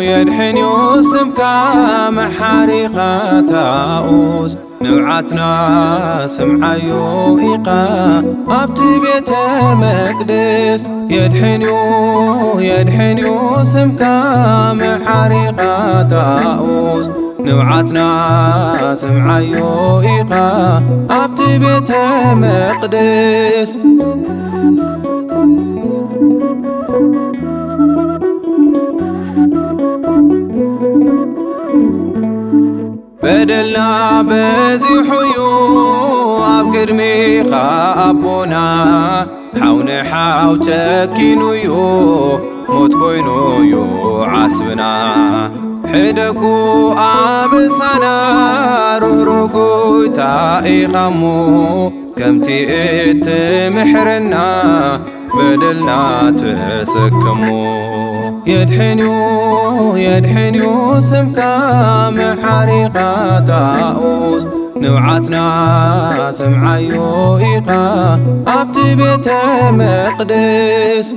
يدحنيو سمكا محاريقة تاؤس نوعتنا سمعيو إيقا أبتي بيت المقدس يدحنيو سمكا محاريقة تاؤس نوعتنا سمعيو إيقا أبتي بيت المقدس بدلنا بزي حيو أبكرمي خابونا حاوني حاو تكينو يو موت كوينو يو عسبنا حدكو أبسانا روروكو تاي خمو كمتي إت محرنا بدلنا تسكمو يدحنيو سمكا محاريقة تاؤس نوعتنا سمعيو إيقا أبتي بيت المقدس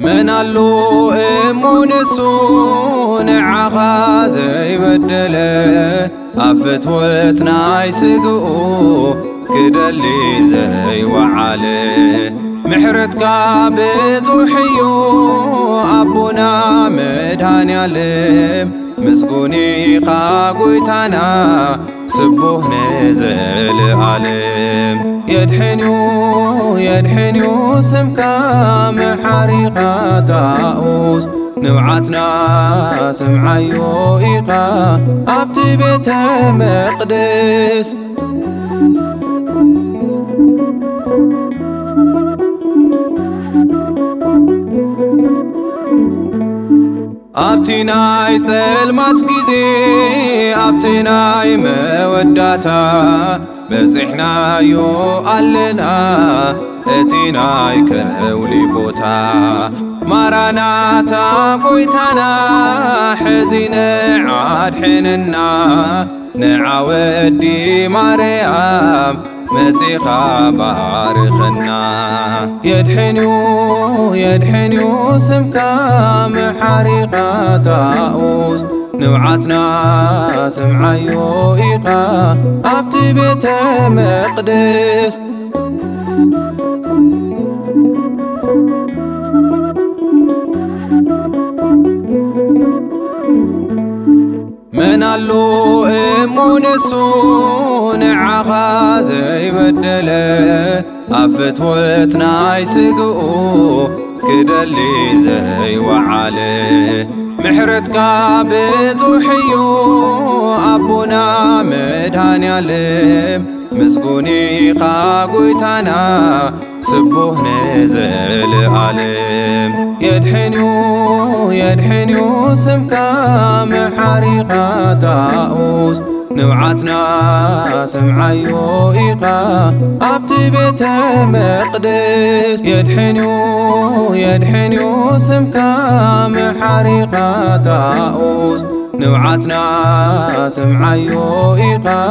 من اللو امونسون عغا زي بدله أفتوتنا يسقو كدلي زي وعلي محرتك بزوحيو أبونا مدهن يلم مسكوني قاقويتنا سبوه نزل علم يدحنيو سمكا محاريقة تاؤس نوعتنا سمعيو إيقا أبتي بيت المقدس أبتي ناي سلمات كيزي أبتي ناي موداتا بزحنا يو قلنا اتينا يكولي بوتا مراناتا قويتنا حزين عاد حننا نعاودي مريم متيخا بارخنا يدحنيو سمكا محاريقة تاؤس نوعتنا سمعيو إيقا أبتي بيت المقدس من اللو امونسون عغا زي بدله أفتوتنا يسقو كدلي زي وعلي محرتك بزوحيو أبونا مدهن يلم مسكوني قاقويتنا سبوه نزل علم يدحنيو سمكا محاريقة تاؤس نوعتنا سمعيو إيقا أبتي بيت المقدس يدحنيو سمكا محاريقة تاؤس نوعتنا سمعيو إيقا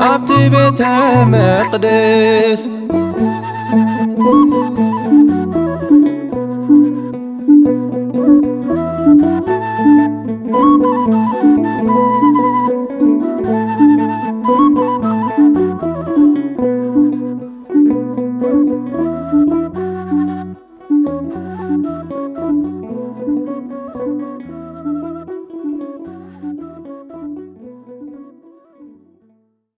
أبتي بيت المقدس.